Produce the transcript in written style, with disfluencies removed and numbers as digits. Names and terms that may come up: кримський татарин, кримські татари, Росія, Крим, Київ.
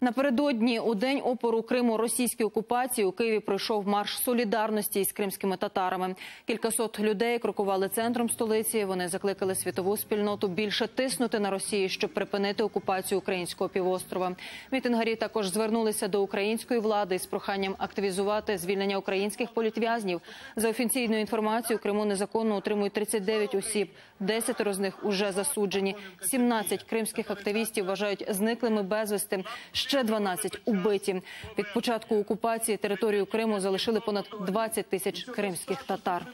Напередодні, у день опору Криму російській окупації, у Києві пройшов марш солідарності із кримськими татарами. Кількасот людей крокували центром столиці. Вони закликали світову спільноту більше тиснути на Росію, щоб припинити окупацію українського півострова. Мітингарі також звернулися до української влади із проханням активізувати звільнення українських політв'язнів. За офіційною інформацією, у Криму незаконно утримують 39 осіб. 10 з них уже засуджені. 17 кримських активістів вважають зниклими безвісти. Ще 12 убиті. Від початку окупації територію Криму залишили понад 20 тисяч кримських татар.